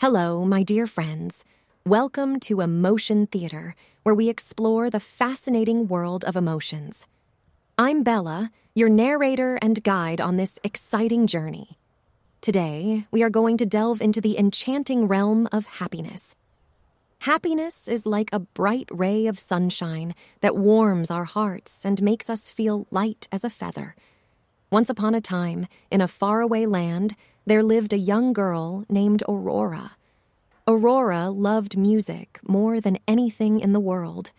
Hello, my dear friends. Welcome to Emotion Theater, where we explore the fascinating world of emotions. I'm Bella, your narrator and guide on this exciting journey. Today, we are going to delve into the enchanting realm of happiness. Happiness is like a bright ray of sunshine that warms our hearts and makes us feel light as a feather. Once upon a time, in a faraway land, there lived a young girl named Aurora. Aurora loved music more than anything in the world.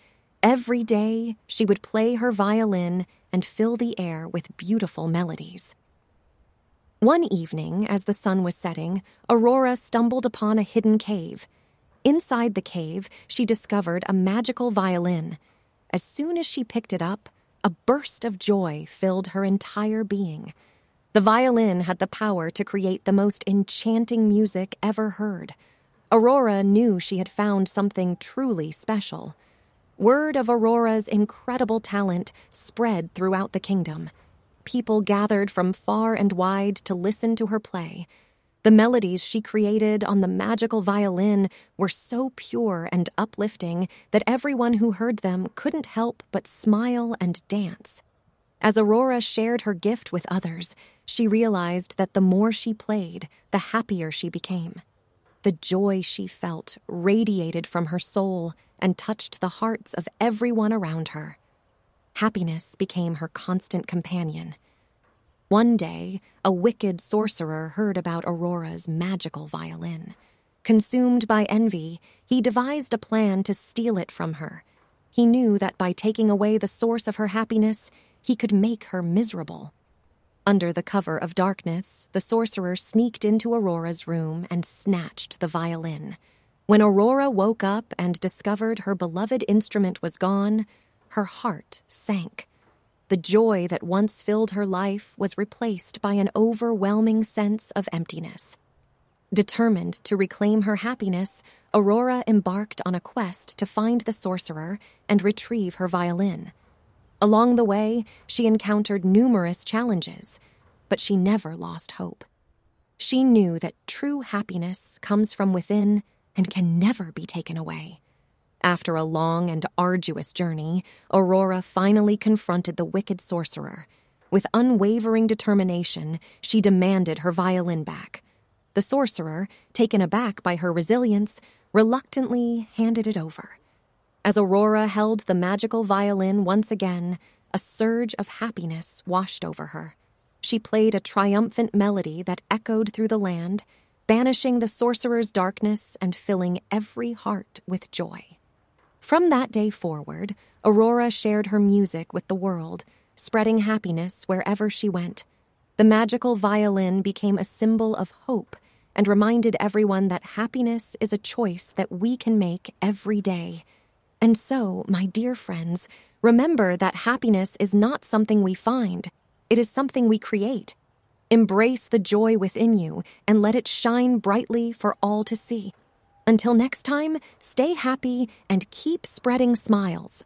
Every day, she would play her violin and fill the air with beautiful melodies. One evening, as the sun was setting, Aurora stumbled upon a hidden cave. Inside the cave, she discovered a magical violin. As soon as she picked it up, a burst of joy filled her entire being. The violin had the power to create the most enchanting music ever heard. Aurora knew she had found something truly special. Word of Aurora's incredible talent spread throughout the kingdom. People gathered from far and wide to listen to her play. The melodies she created on the magical violin were so pure and uplifting that everyone who heard them couldn't help but smile and dance. As Aurora shared her gift with others, she realized that the more she played, the happier she became. The joy she felt radiated from her soul and touched the hearts of everyone around her. Happiness became her constant companion. One day, a wicked sorcerer heard about Aurora's magical violin. Consumed by envy, he devised a plan to steal it from her. He knew that by taking away the source of her happiness, he could make her miserable. Under the cover of darkness, the sorcerer sneaked into Aurora's room and snatched the violin. When Aurora woke up and discovered her beloved instrument was gone, her heart sank. The joy that once filled her life was replaced by an overwhelming sense of emptiness. Determined to reclaim her happiness, Aurora embarked on a quest to find the sorcerer and retrieve her violin. Along the way, she encountered numerous challenges, but she never lost hope. She knew that true happiness comes from within and can never be taken away. After a long and arduous journey, Aurora finally confronted the wicked sorcerer. With unwavering determination, she demanded her violin back. The sorcerer, taken aback by her resilience, reluctantly handed it over. As Aurora held the magical violin once again, a surge of happiness washed over her. She played a triumphant melody that echoed through the land, banishing the sorcerer's darkness and filling every heart with joy. From that day forward, Aurora shared her music with the world, spreading happiness wherever she went. The magical violin became a symbol of hope and reminded everyone that happiness is a choice that we can make every day. And so, my dear friends, remember that happiness is not something we find. It is something we create. Embrace the joy within you and let it shine brightly for all to see. Until next time, stay happy and keep spreading smiles.